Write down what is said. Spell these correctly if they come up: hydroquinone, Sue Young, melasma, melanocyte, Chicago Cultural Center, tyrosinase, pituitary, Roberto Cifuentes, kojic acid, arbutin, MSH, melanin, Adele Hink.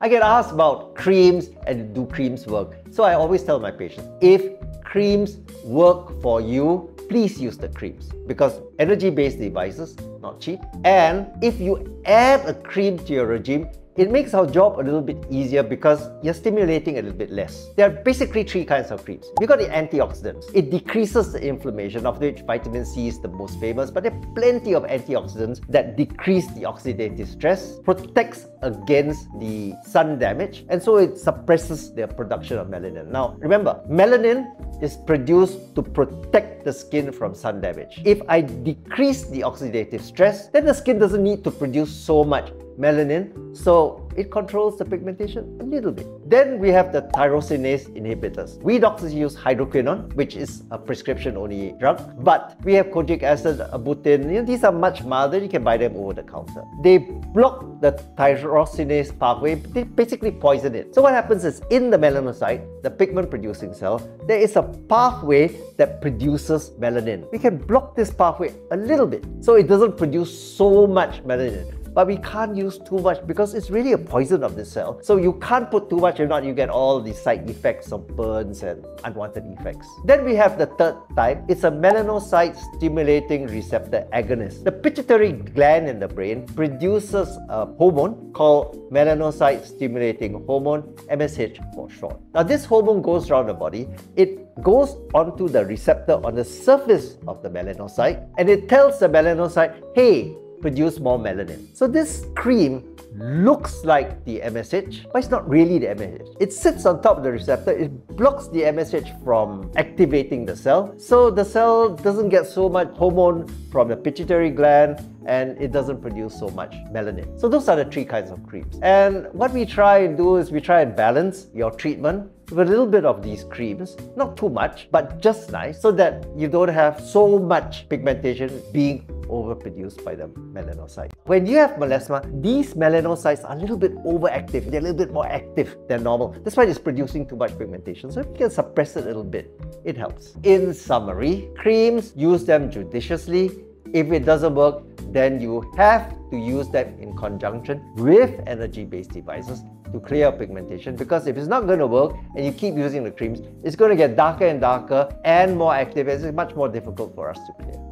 I get asked about creams and do creams work. So I always tell my patients, if creams work for you, please use the creams, because energy-based devices, not cheap. And if you add a cream to your regime, it makes our job a little bit easier because you're stimulating a little bit less. There are basically three kinds of creams. We've got the antioxidants. It decreases the inflammation, of which vitamin C is the most famous, but there are plenty of antioxidants that decrease the oxidative stress, protects against the sun damage, and so it suppresses the production of melanin. Now, remember, melanin is produced to protect the skin from sun damage. If I decrease the oxidative stress, then the skin doesn't need to produce so much melanin, so it controls the pigmentation a little bit. Then we have the tyrosinase inhibitors. We doctors use hydroquinone, which is a prescription-only drug, but we have kojic acid, arbutin. These are much milder. You can buy them over the counter. They block the tyrosinase pathway. They basically poison it. So what happens is, in the melanocyte, the pigment-producing cell, there is a pathway that produces melanin. We can block this pathway a little bit, so it doesn't produce so much melanin. But we can't use too much because it's really a poison of the cell. So you can't put too much, if not you get all the side effects of burns and unwanted effects. Then we have the third type. It's a melanocyte stimulating receptor agonist. The pituitary gland in the brain produces a hormone called melanocyte stimulating hormone, MSH for short. Now this hormone goes around the body. It goes onto the receptor on the surface of the melanocyte and it tells the melanocyte, hey, produce more melanin. So this cream looks like the MSH, but it's not really the MSH. It sits on top of the receptor. It blocks the MSH from activating the cell, so the cell doesn't get so much hormone from the pituitary gland and it doesn't produce so much melanin. So those are the three kinds of creams. And what we try and do is we try and balance your treatment with a little bit of these creams, not too much, but just nice, so that you don't have so much pigmentation being overproduced by the melanocyte. When you have melasma, these melanocytes are a little bit overactive. They're a little bit more active than normal. That's why it's producing too much pigmentation. So if you can suppress it a little bit, it helps. In summary, creams, use them judiciously. If it doesn't work, then you have to use them in conjunction with energy-based devices to clear up pigmentation, because if it's not going to work and you keep using the creams, it's going to get darker and darker and more active, and it's much more difficult for us to clear.